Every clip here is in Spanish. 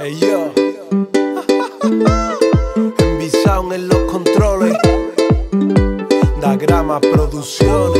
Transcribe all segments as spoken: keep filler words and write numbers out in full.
Hey yo, Envy Sound en los controles, Dagrama Producciones.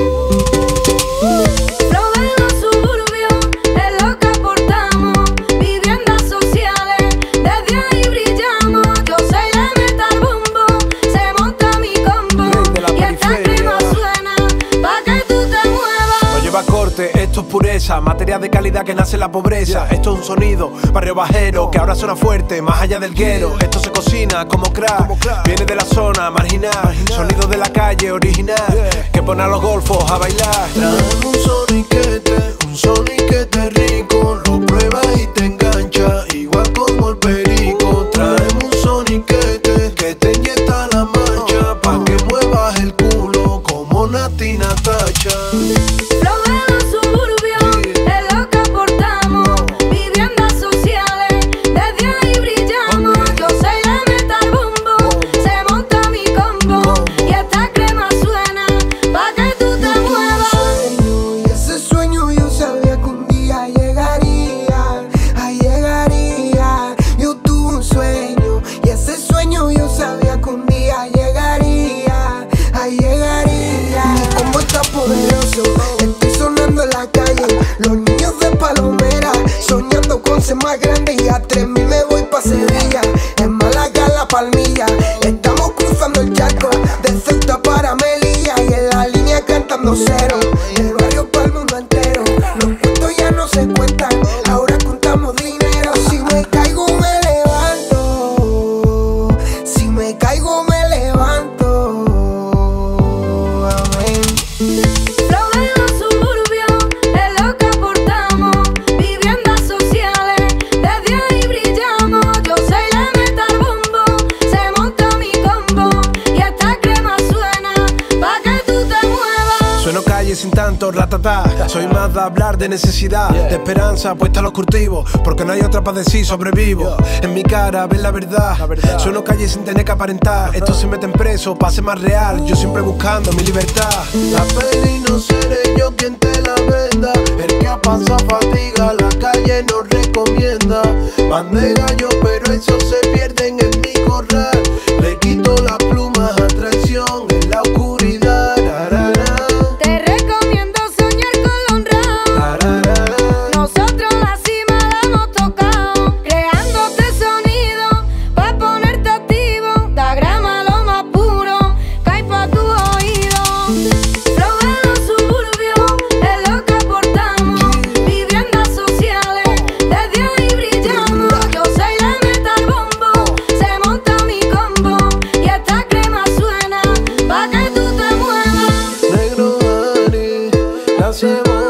Esto es pureza, materia de calidad que nace en la pobreza. Esto es un sonido, barrio bajero, que ahora suena fuerte, más allá del guero. Esto se cocina como crack, viene de la zona marginal, sonido de la calle original, que pone a los golfos a bailar. Trae un soniquete, un soniquete rico, lo pruebas y te engancha, igual como el perico. Trae un soniquete, que te inyecta la mancha, pa' que muevas el culo como Nati Natasha. Estoy sonando en la calle, los niños de Palomera, soñando con ser más grande. Y a tres mil me voy pa' Sevilla, en Málaga la Palmilla. Estamos cruzando el charco, de Ceuta para Melilla, y en la línea cantando cero, del barrio pa'l mundo entero. Los cuentos ya no se cuentan, ahora contamos dinero. Si me caigo me levanto, si me caigo me levanto. Amén. Sin tanto ratatá, soy más de hablar de necesidad, de esperanza puesta a los cultivos, porque no hay otra para decir sobrevivo. En mi cara ven la verdad, sueno calle sin tener que aparentar. Esto se meten preso, pase más real, yo siempre buscando mi libertad. La peli no seré yo quien te la venda, el que ha pasado fatiga, la calle no recomienda. Mandé gallo pero eso se pierden en mi corral, le quito las plumas a traición en la oscuridad. Say